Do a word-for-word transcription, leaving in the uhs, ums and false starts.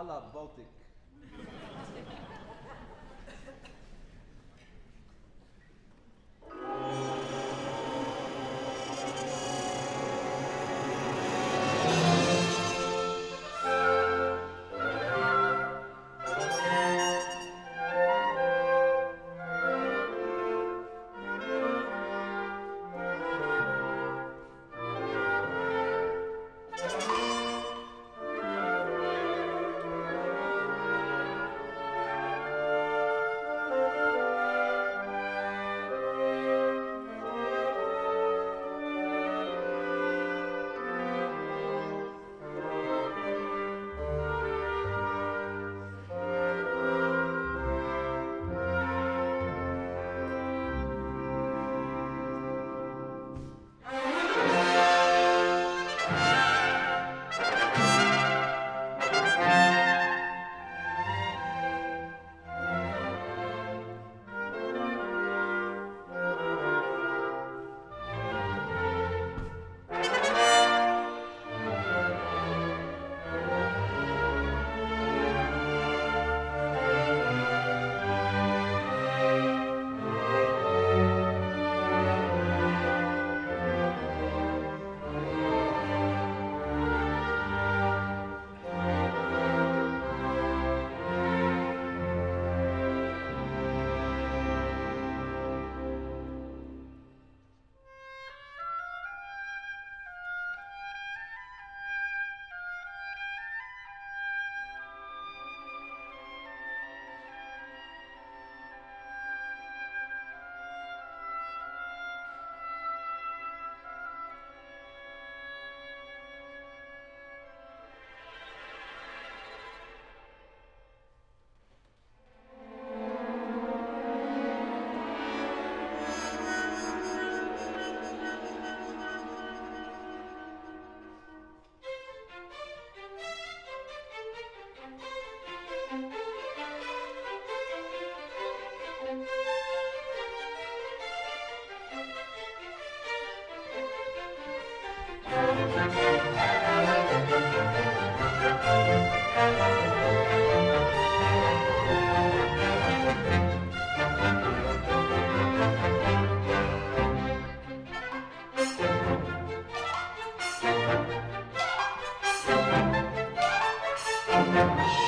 a la Baltic. Thank you.